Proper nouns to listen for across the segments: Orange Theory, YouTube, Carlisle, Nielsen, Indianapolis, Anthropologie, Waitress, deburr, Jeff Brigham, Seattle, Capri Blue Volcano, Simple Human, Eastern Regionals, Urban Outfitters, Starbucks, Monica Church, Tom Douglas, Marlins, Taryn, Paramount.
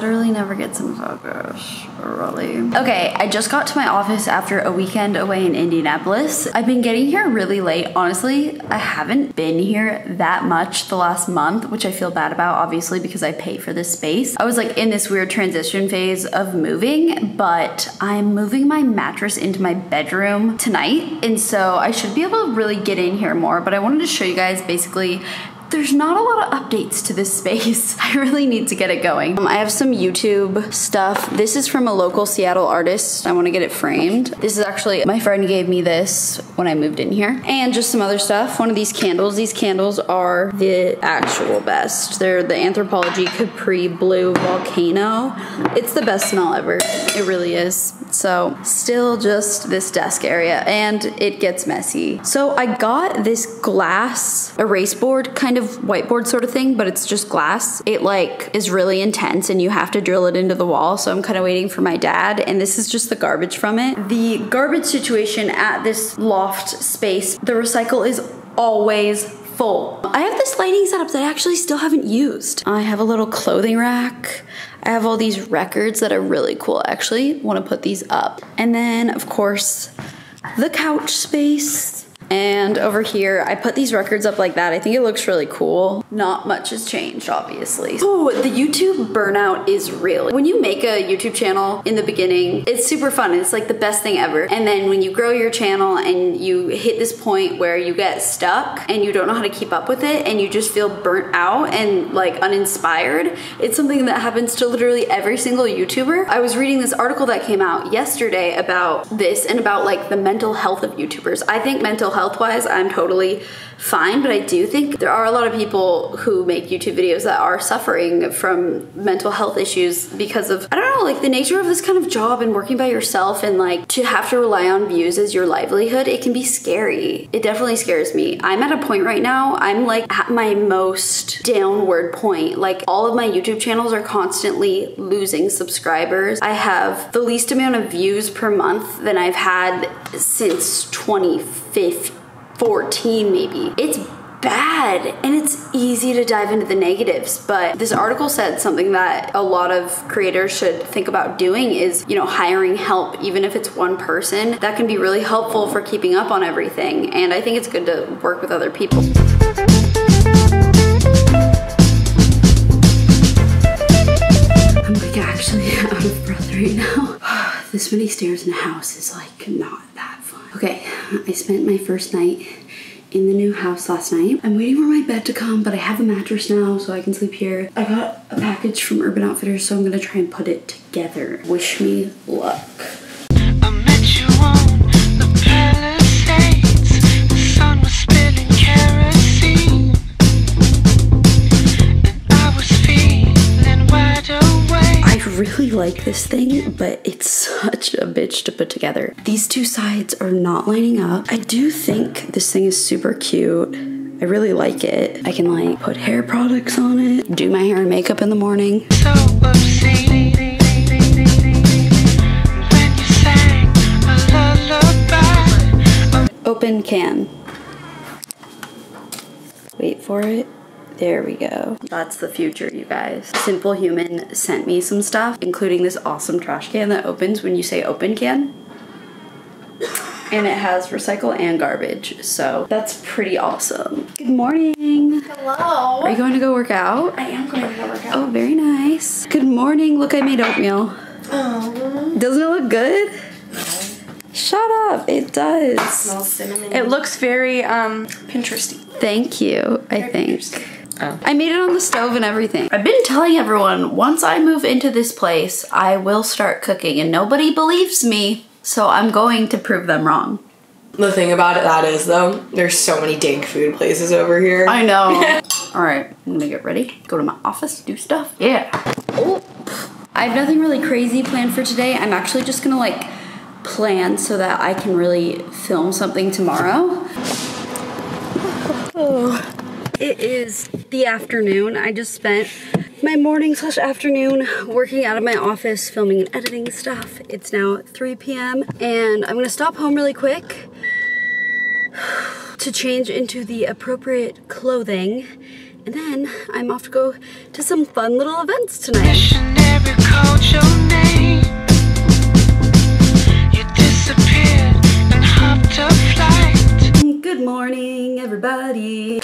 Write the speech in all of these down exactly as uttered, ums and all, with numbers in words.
literally never gets in focus, really. Okay, I just got to my office after a weekend away in Indianapolis. I've been getting here really late. Honestly, I haven't been here that much the last month, which I feel bad about, obviously, because I pay for this space. I was like in this weird transition phase of moving, but I'm moving my mattress into my bedroom tonight, and so I should be able to really get in here more, but I wanted to show you guys basically there's not a lot of updates to this space. I really need to get it going. Um, I have some YouTube stuff. This is from a local Seattle artist. I wanna get it framed. This is actually, my friend gave me this when I moved in here. And just some other stuff. One of these candles. These candles are the actual best. They're the Anthropologie Capri Blue Volcano. It's the best smell ever. It really is. So still just this desk area, and it gets messy. So I got this glass erase board kind of of whiteboard sort of thing, but it's just glass. It like is really intense and you have to drill it into the wall, so I'm kind of waiting for my dad, and this is just the garbage from it. The garbage situation at this loft space, the recycle is always full. I have this lighting setup that I actually still haven't used. I have a little clothing rack. I have all these records that are really cool. I actually want to put these up. And then of course the couch space. And over here, I put these records up like that. I think it looks really cool. Not much has changed, obviously. Oh, the YouTube burnout is real. When you make a YouTube channel in the beginning, it's super fun. It's like the best thing ever. And then when you grow your channel and you hit this point where you get stuck and you don't know how to keep up with it and you just feel burnt out and like uninspired, it's something that happens to literally every single YouTuber. I was reading this article that came out yesterday about this and about like the mental health of YouTubers. I think mental health health-wise, I'm totally fine, but I do think there are a lot of people who make YouTube videos that are suffering from mental health issues because of, I don't know, like the nature of this kind of job and working by yourself, and like to have to rely on views as your livelihood, it can be scary. It definitely scares me. I'm at a point right now, I'm like at my most downward point. Like all of my YouTube channels are constantly losing subscribers. I have the least amount of views per month than I've had since twenty fifteen, fourteen maybe. It's bad, and it's easy to dive into the negatives, but this article said something that a lot of creators should think about doing is, you know, hiring help, even if it's one person. That can be really helpful for keeping up on everything, and I think it's good to work with other people. I'm like actually out of breath right now. This many stairs in a house is like not that fun. Okay, I spent my first night in the new house last night. I'm waiting for my bed to come, but I have a mattress now, so I can sleep here. I got a package from Urban Outfitters, so I'm gonna try and put it together. Wish me luck. I met you on the Palisades. The sun was spinning kerosene. And I was feeling wide awake. I really like this thing, but it's such a bitch to put together. These two sides are not lining up. I do think this thing is super cute. I really like it. I can like put hair products on it, do my hair and makeup in the morning. So obscene. When you sang a lullaby. Open can. Wait for it. There we go. That's the future, you guys. Simple Human sent me some stuff, including this awesome trash can that opens when you say open can. And it has recycle and garbage, so that's pretty awesome. Good morning. Hello. Are you going to go work out? I am going to go work out. Oh, very nice. Good morning. Look, I made oatmeal. Oh. Doesn't it look good? Shut up. It does. It smells cinnamon. It looks very um, Pinteresty. Thank you, I very think. Oh. I made it on the stove and everything. I've been telling everyone, once I move into this place, I will start cooking, and nobody believes me, so I'm going to prove them wrong. The thing about it that is, though, there's so many dank food places over here. I know. All right, I'm gonna get ready, go to my office, do stuff. Yeah. Oh. I have nothing really crazy planned for today. I'm actually just gonna like plan so that I can really film something tomorrow. Oh. It is the afternoon. I just spent my morning slash afternoon working out of my office, filming and editing stuff. It's now three p m and I'm gonna stop home really quick to change into the appropriate clothing. And then I'm off to go to some fun little events tonight.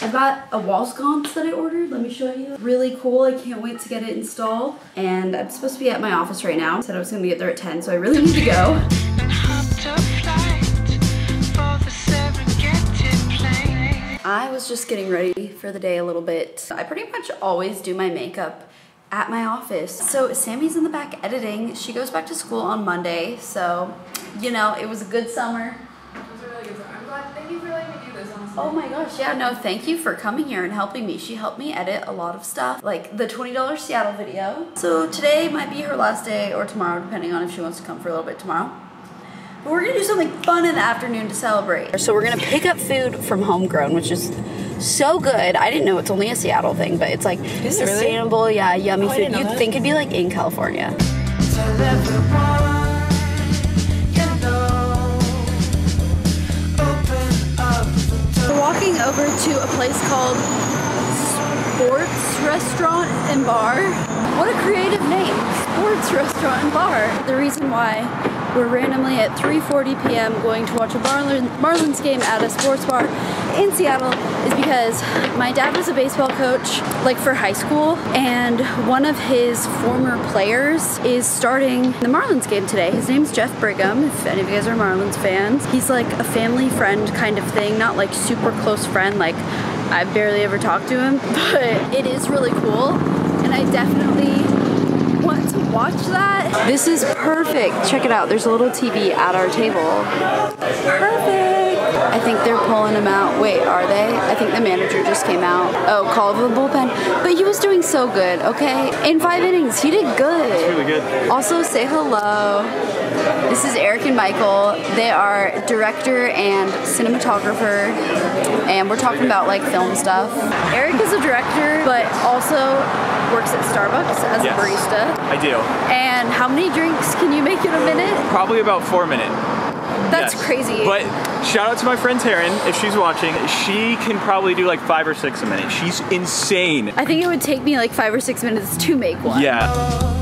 I got a wall sconce that I ordered. Let me show you. Really cool. I can't wait to get it installed. And I'm supposed to be at my office right now. I said I was gonna be at there at ten, so I really need to go. I was just getting ready for the day a little bit. I pretty much always do my makeup at my office. So Sammy's in the back editing. She goes back to school on Monday. So, you know, it was a good summer. It was a really good summer. I'm glad. Thank you for letting me do this. Oh my gosh, yeah, no, thank you for coming here and helping me. She helped me edit a lot of stuff, like the twenty dollar Seattle video. So today might be her last day, or tomorrow, depending on if she wants to come for a little bit tomorrow. But we're gonna do something fun in the afternoon to celebrate. So we're gonna pick up food from Homegrown, which is so good. I didn't know it's only a Seattle thing, but it's like is sustainable, it really? Yeah, yummy oh, food. You'd think it'd be like in California. Walking over to a place called Sports Restaurant and Bar. What a creative name, Sports Restaurant and Bar. The reason why we're randomly at three forty p m going to watch a Marlins game at a sports bar in Seattle is because my dad was a baseball coach, like for high school, and one of his former players is starting the Marlins game today. His name's Jeff Brigham, if any of you guys are Marlins fans. He's like a family friend kind of thing, not like super close friend, like I barely ever talked to him, but it is really cool, and I definitely want to watch that. This is perfect. Check it out. There's a little T V at our table. Perfect. I think they're pulling him out. Wait, are they? I think the manager just came out. Oh, call of the bullpen. But he was doing so good, okay? In five innings, he did good. That's really good. Also, say hello. This is Eric and Michael. They are director and cinematographer, and we're talking about like film stuff. Eric is a director, but also works at Starbucks as yes, a barista. I do. And how many drinks can you make in a minute? Probably about four minutes. That's yes, crazy. But shout out to my friend Taryn, if she's watching. She can probably do like five or six a minute. She's insane. I think it would take me like five or six minutes to make one. Yeah.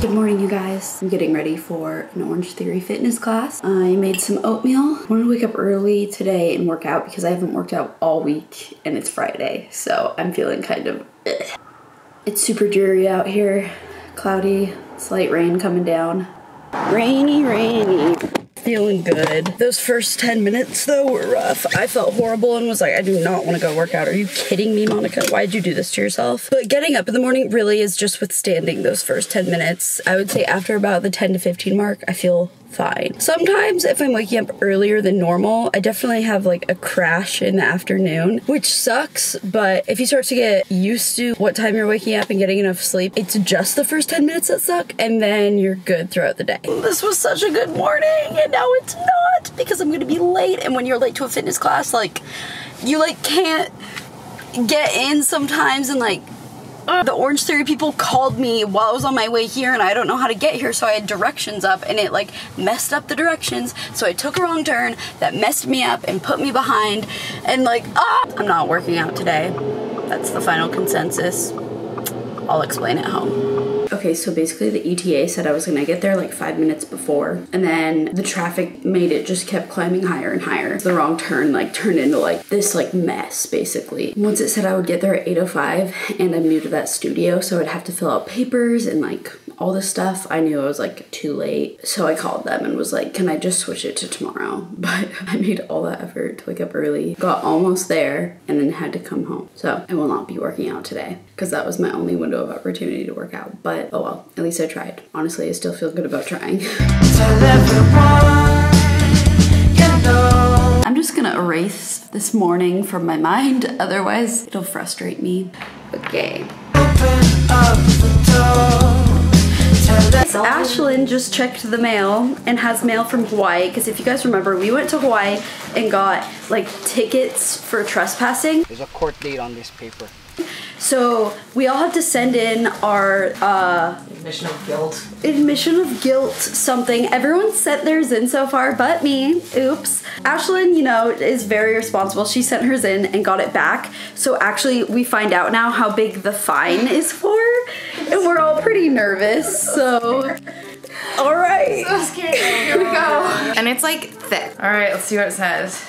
Good morning, you guys. I'm getting ready for an Orange Theory fitness class. I made some oatmeal. I wanted to wake up early today and work out because I haven't worked out all week and it's Friday, so I'm feeling kind of ugh. It's super dreary out here. Cloudy, slight rain coming down. Rainy, rainy. Feeling good. Those first ten minutes though were rough. I felt horrible and was like, I do not want to go work out. Are you kidding me, Monica? Why'd you do this to yourself? But getting up in the morning really is just withstanding those first ten minutes. I would say after about the ten to fifteen mark, I feel fine. Sometimes if I'm waking up earlier than normal, I definitely have like a crash in the afternoon, which sucks, but if you start to get used to what time you're waking up and getting enough sleep, it's just the first ten minutes that suck, and then you're good throughout the day. This was such a good morning, and now it's not, because I'm gonna be late, and when you're late to a fitness class, like, you like can't get in sometimes, and like, the Orange Theory people called me while I was on my way here and I don't know how to get here, so I had directions up and it like messed up the directions, so I took a wrong turn that messed me up and put me behind, and like ah I'm not working out today. That's the final consensus. I'll explain at home. Okay, so basically the E T A said I was gonna get there like five minutes before, and then the traffic made it just kept climbing higher and higher. The wrong turn like turned into like this like mess basically. Once it said I would get there at eight oh five, and I'm new to that studio, so I'd have to fill out papers and like all this stuff. I knew I was like too late, so I called them and was like, can I just switch it to tomorrow? But I made all that effort to wake up early, got almost there, and then had to come home. So I will not be working out today because that was my only window of opportunity to work out, but oh well, at least I tried. Honestly, I still feel good about trying. I'm just gonna erase this morning from my mind, otherwise it'll frustrate me. Okay. Open up the door. Ashlyn just checked the mail and has mail from Hawaii, because if you guys remember, we went to Hawaii and got like tickets for trespassing. There's a court date on this paper. So we all have to send in our uh, admission of guilt. Admission of guilt something. Everyone sent theirs in so far but me. Oops. Ashlyn, you know, is very responsible. She sent hers in and got it back. So actually we find out now how big the fine is for. It So we're all pretty nervous, so. All right. So scared. Here we go. And it's like thick. All right, let's see what it says.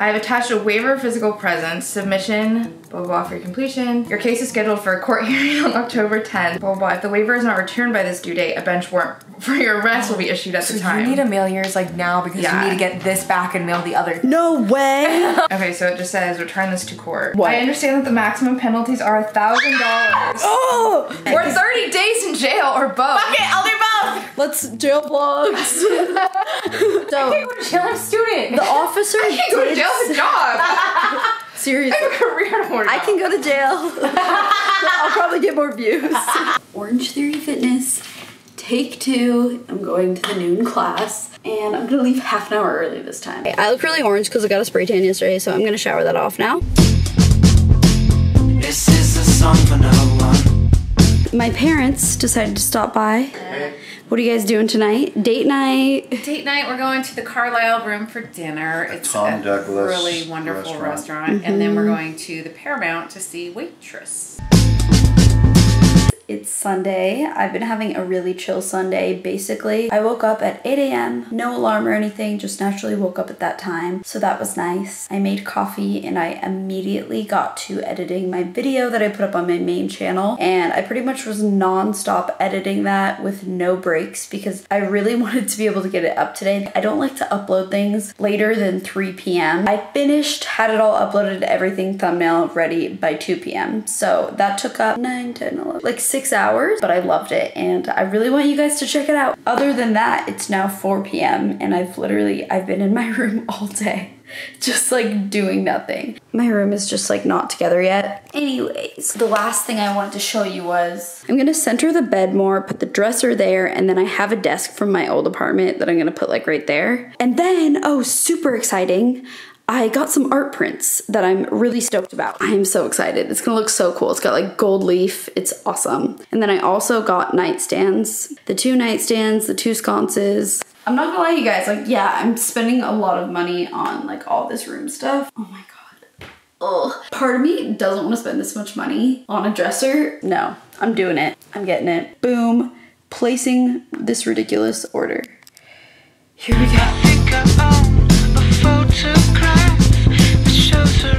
I have attached a waiver of physical presence, submission, blah, blah, blah, for your completion. Your case is scheduled for a court hearing on October tenth, blah, blah, blah. If the waiver is not returned by this due date, a bench warrant for your arrest will be issued at so the time. So you need to mail yours like now because yeah. you need to get this back and mail the other. No way! Okay, so it just says, return this to court. What? I understand that the maximum penalties are one thousand dollars. Oh! Or thirty days in jail or both. Fuck it, I'll do both! Let's jail blogs. So, I can't go to jail, I'm a student. The officer I can't go to jail. Jail's a job. Seriously. I have a career in order. I can go to jail. I'll probably get more views. Orange Theory Fitness, take two. I'm going to the noon class and I'm gonna leave half an hour early this time. I look really orange because I got a spray tan yesterday, so I'm gonna shower that off now. This is a song for no one. My parents decided to stop by. What are you guys doing tonight? Date night? Date night, we're going to the Carlisle room for dinner. It's Tom Douglas really wonderful restaurant. restaurant. Mm-hmm. And then we're going to the Paramount to see Waitress. It's Sunday. I've been having a really chill Sunday, basically. I woke up at eight A M No alarm or anything, just naturally woke up at that time. So that was nice. I made coffee and I immediately got to editing my video that I put up on my main channel. And I pretty much was non-stop editing that with no breaks because I really wanted to be able to get it up today. I don't like to upload things later than three P M I finished, had it all uploaded, everything thumbnail ready by two P M So that took up nine, ten, eleven, like six Six hours, but I loved it and I really want you guys to check it out. Other than that, it's now four P M and I've literally I've been in my room all day just like doing nothing. My room is just like not together yet. Anyways, the last thing I wanted to show you was I'm gonna center the bed more, put the dresser there, and then I have a desk from my old apartment that I'm gonna put like right there. And then, oh, super exciting, I got some art prints that I'm really stoked about. I am so excited. It's gonna look so cool. It's got like gold leaf. It's awesome. And then I also got nightstands. The two nightstands, the two sconces. I'm not gonna lie to you guys, like yeah, I'm spending a lot of money on like all this room stuff. Oh my God. Ugh. Part of me doesn't wanna spend this much money on a dresser. No, I'm doing it. I'm getting it. Boom. Placing this ridiculous order. Here we go. Photographs that shows her